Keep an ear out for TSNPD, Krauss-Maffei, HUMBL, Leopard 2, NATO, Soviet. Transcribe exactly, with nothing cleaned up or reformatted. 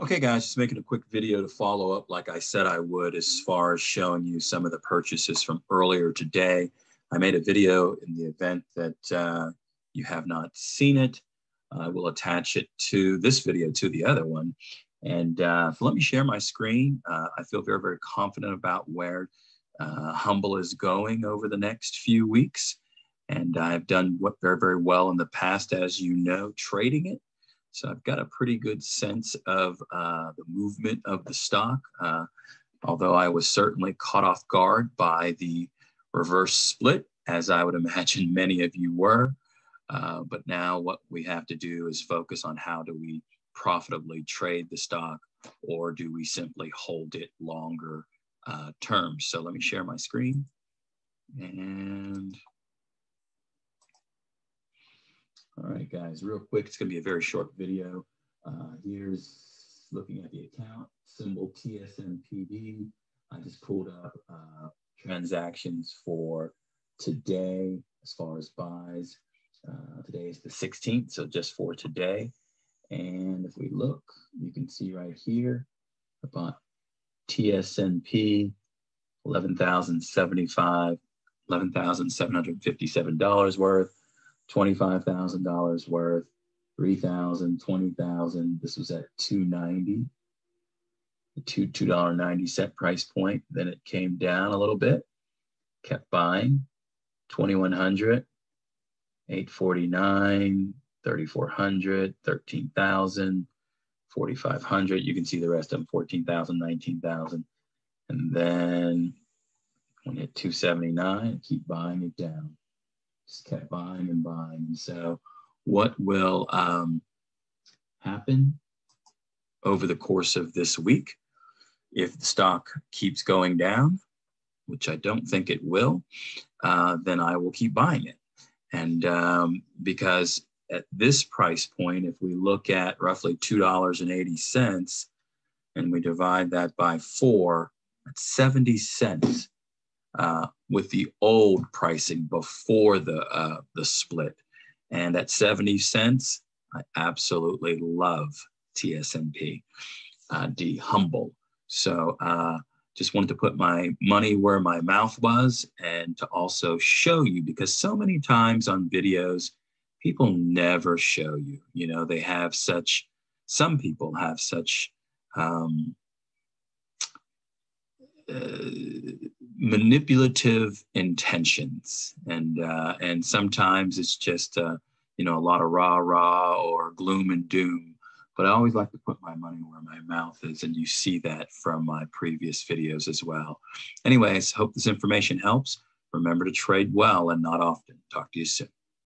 Okay guys, just making a quick video to follow up like I said I would as far as showing you some of the purchases from earlier today. I made a video in the event that uh, you have not seen it. I will attach it to this video to the other one. And uh, let me share my screen. Uh, I feel very, very confident about where uh, H U M B L is going over the next few weeks. And I've done what very, very well in the past, as you know, trading it. So I've got a pretty good sense of uh, the movement of the stock. Uh, although I was certainly caught off guard by the reverse split, as I would imagine many of you were. Uh, but now what we have to do is focus on how do we profitably trade the stock, or do we simply hold it longer uh, term? So let me share my screen. And all right, guys, real quick, it's gonna be a very short video. Uh, here's looking at the account, symbol T S N P D. I just pulled up uh, transactions for today as far as buys. Uh, today is the sixteenth, so just for today. And if we look, you can see right here about T S N P, eleven thousand seventy-five, eleven thousand seven hundred fifty-seven dollars worth, twenty-five thousand dollars worth, three thousand, twenty thousand. This was at two ninety, the two dollars and ninety cent price point. Then it came down a little bit, kept buying, twenty-one hundred, eight forty-nine, thirty-four hundred, thirteen thousand, forty-five hundred. You can see the rest of them, fourteen thousand, nineteen thousand. And then when you hit two seventy-nine, keep buying it down. Just kept buying and buying. And so what will um, happen over the course of this week if the stock keeps going down, which I don't think it will, uh, then I will keep buying it. And um, because at this price point, if we look at roughly two dollars and eighty cents and we divide that by four, that's seventy cents uh, with the old pricing before the, uh, the split. And at seventy cents, I absolutely love T S N P D, uh, H U M B L. So uh, just wanted to put my money where my mouth was and to also show you, because so many times on videos, people never show you, you know, they have such, some people have such um, uh, manipulative intentions. And, uh, and sometimes it's just, uh, you know, a lot of rah, rah or gloom and doom. But I always like to put my money where my mouth is. And you see that from my previous videos as well. Anyways, hope this information helps. Remember to trade well and not often. Talk to you soon.